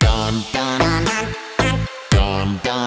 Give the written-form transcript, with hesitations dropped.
Dum dum dum dum dum.